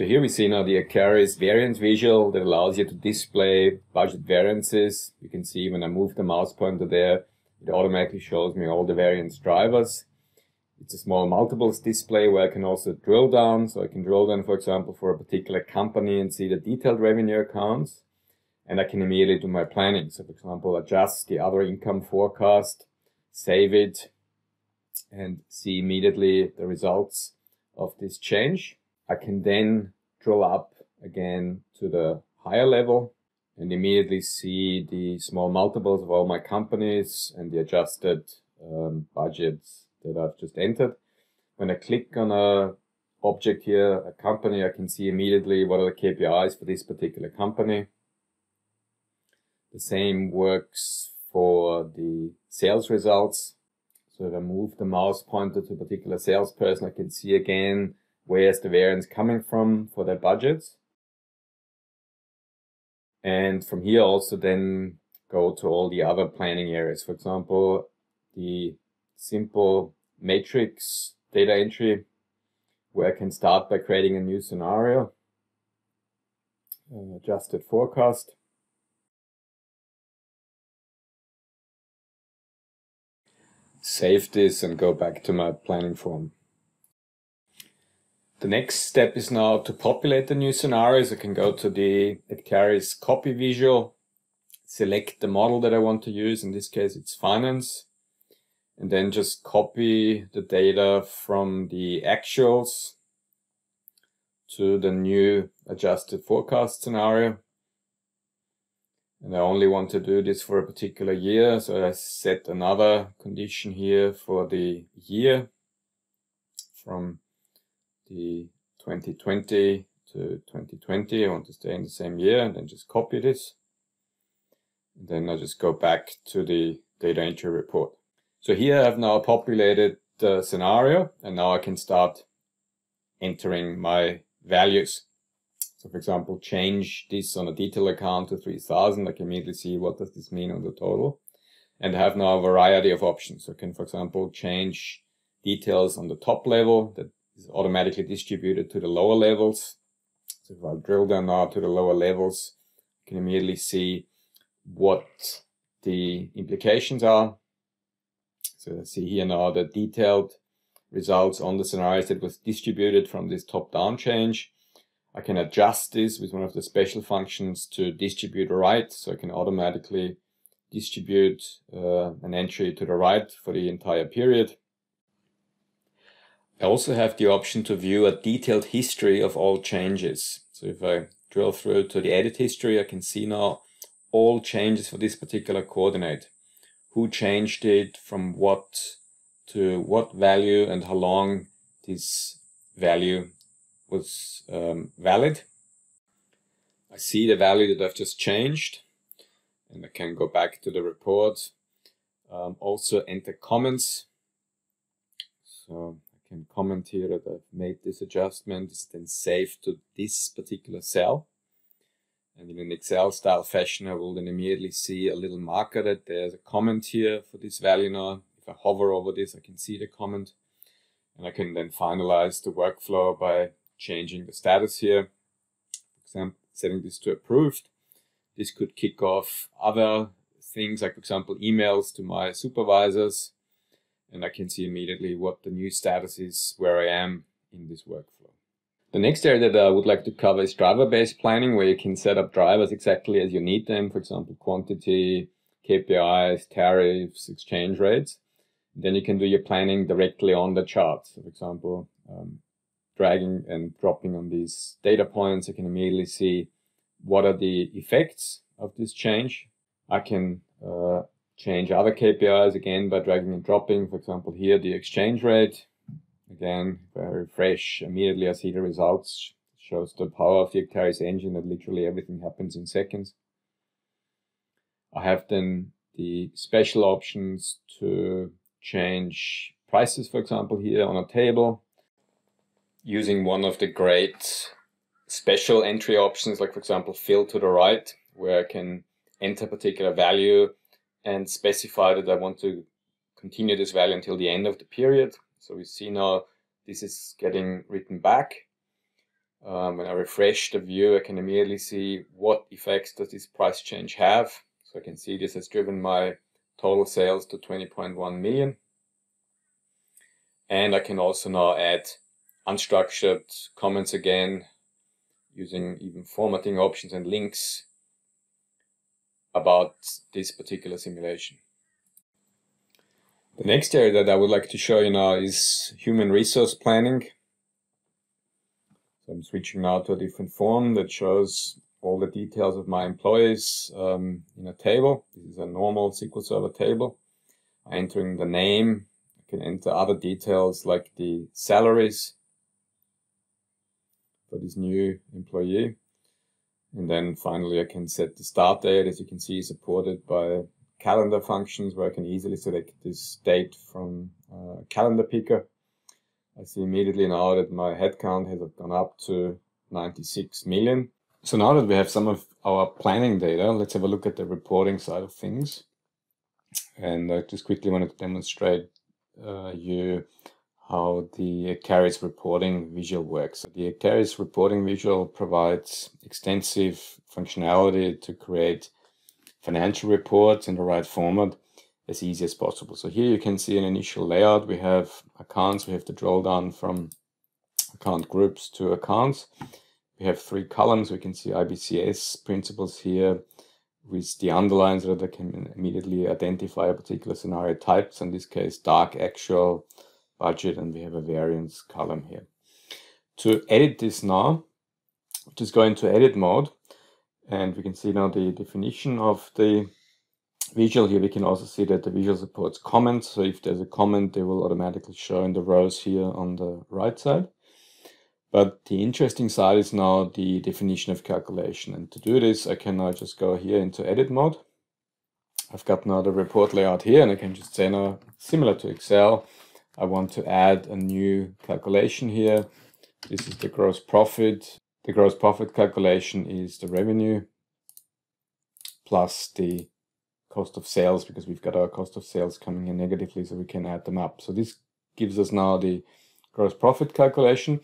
So here we see now the Acterys variance visual that allows you to display budget variances. You can see when I move the mouse pointer there, it automatically shows me all the variance drivers. It's a small multiples display where I can also drill down. So I can drill down, for example, for a particular company and see the detailed revenue accounts. And I can immediately do my planning. So, for example, adjust the other income forecast, save it, and see immediately the results of this change. I can then drill up again to the higher level and immediately see the small multiples of all my companies and the adjusted budgets that I've just entered. When I click on a object here, a company, I can see immediately what are the KPIs for this particular company. The same works for the sales results. So if I move the mouse pointer to a particular salesperson, I can see again where's the variance coming from for their budgets. And from here also then go to all the other planning areas. For example, the simple matrix data entry, where I can start by creating a new scenario, an adjusted forecast. Save this and go back to my planning form. The next step is now to populate the new scenarios. I can go to the Acterys copy visual, select the model that I want to use. In this case, it's finance. And then just copy the data from the actuals to the new adjusted forecast scenario. And I only want to do this for a particular year. So I set another condition here for the year from the 2020 to 2020. I want to stay in the same year and then just copy this. And then I just go back to the data entry report. So here I've now populated the scenario and now I can start entering my values. So for example, change this on a detail account to 3,000. I can immediately see what does this mean on the total, and I have now a variety of options. So I can, for example, change details on the top level that is automatically distributed to the lower levels. So if I drill down now to the lower levels, I can immediately see what the implications are. So I see here now the detailed results on the scenarios that was distributed from this top-down change. I can adjust this with one of the special functions to distribute right. So I can automatically distribute an entry to the right for the entire period. I also have the option to view a detailed history of all changes. So if I drill through to the edit history, I can see now all changes for this particular coordinate. Who changed it, from what to what value, and how long this value was valid. I see the value that I've just changed, and I can go back to the report. Also enter comments. So I can comment here that I've made this adjustment. It's then saved to this particular cell. And in an Excel style fashion, I will then immediately see a little marker that there's a comment here for this value now. If I hover over this, I can see the comment, and I can then finalize the workflow by changing the status here. For example, setting this to approved. This could kick off other things like, for example, emails to my supervisors, and I can see immediately what the new status is, where I am in this workflow. The next area that I would like to cover is driver-based planning, where you can set up drivers exactly as you need them. For example, quantity, KPIs, tariffs, exchange rates. Then you can do your planning directly on the chart. So for example, dragging and dropping on these data points, I can immediately see what are the effects of this change. I can change other KPIs again by dragging and dropping. For example, here the exchange rate. Again, if I refresh, immediately I see the results. It shows the power of the Acterys engine that literally everything happens in seconds. I have then the special options to change prices, for example, here on a table, using one of the great special entry options, like, for example, fill to the right, where I can enter a particular value and specify that I want to continue this value until the end of the period. So we see now this is getting written back, When I refresh the view, I can immediately see what effects does this price change have. So I can see this has driven my total sales to 20.1 million. And I can also now add unstructured comments again, using even formatting options and links about this particular simulation. The next area that I would like to show you now is human resource planning. So I'm switching now to a different form that shows all the details of my employees in a table. This is a normal SQL Server table. Entering the name, I can enter other details like the salaries for this new employee. And then finally I can set the start date, as you can see, supported by calendar functions where I can easily select this date from a calendar picker. I see immediately now that my headcount has gone up to 96 million. So now that we have some of our planning data, let's have a look at the reporting side of things. And I just quickly wanted to demonstrate you how the Acterys reporting visual works. The Acterys reporting visual provides extensive functionality to create financial reports in the right format as easy as possible. So here you can see an initial layout. We have accounts. We have the drill down from account groups to accounts. We have three columns. We can see IBCS principles here with the underlines that I can immediately identify a particular scenario type. So in this case, dark, actual, budget, and we have a variance column here. To edit this now, just go into edit mode, and we can see now the definition of the visual here. We can also see that the visual supports comments. So if there's a comment, they will automatically show in the rows here on the right side. But the interesting side is now the definition of calculation. And to do this, I can now just go here into edit mode. I've got now the report layout here, and I can just say now, similar to Excel, I want to add a new calculation here. This is the gross profit. The gross profit calculation is the revenue plus the cost of sales, because we've got our cost of sales coming in negatively, so we can add them up. So this gives us now the gross profit calculation.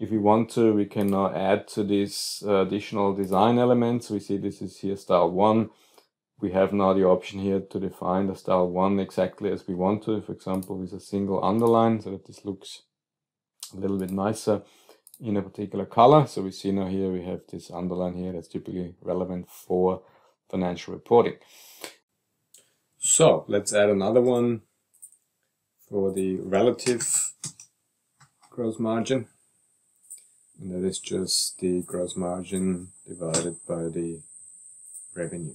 If we want to, we can now add to this additional design elements. We see this is here style 1. We have now the option here to define the style 1 exactly as we want to, for example, with a single underline, so that this looks a little bit nicer in a particular color. So we see now here we have this underline here that's typically relevant for financial reporting. So let's add another one for the relative gross margin. And that is just the gross margin divided by the revenue.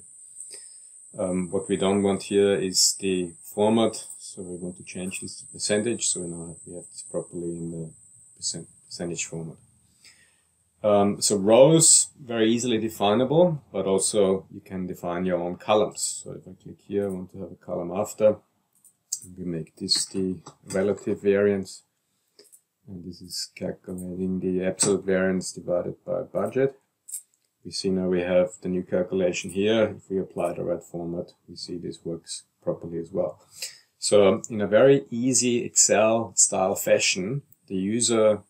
What we don't want here is the format, so we want to change this to percentage, so we have this properly in the percentage format. So rows, very easily definable, but also you can define your own columns. So if I click here, I want to have a column after. We make this the relative variance. And this is calculating the absolute variance divided by budget. We see now we have the new calculation here. If we apply the right format, we see this works properly as well. So in a very easy Excel style fashion, the user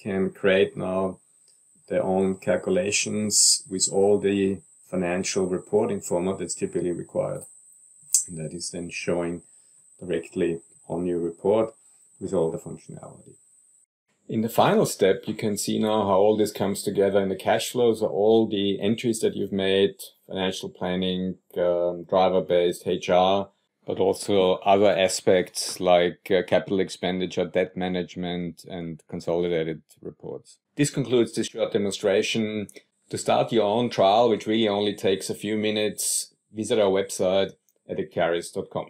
can create now their own calculations with all the financial reporting format that's typically required. And that is then showing directly on your report with all the functionality. In the final step, you can see now how all this comes together in the cash flows. So all the entries that you've made, financial planning, driver-based HR, but also other aspects like capital expenditure, debt management, and consolidated reports. This concludes this short demonstration. To start your own trial, which really only takes a few minutes, visit our website at acterys.com.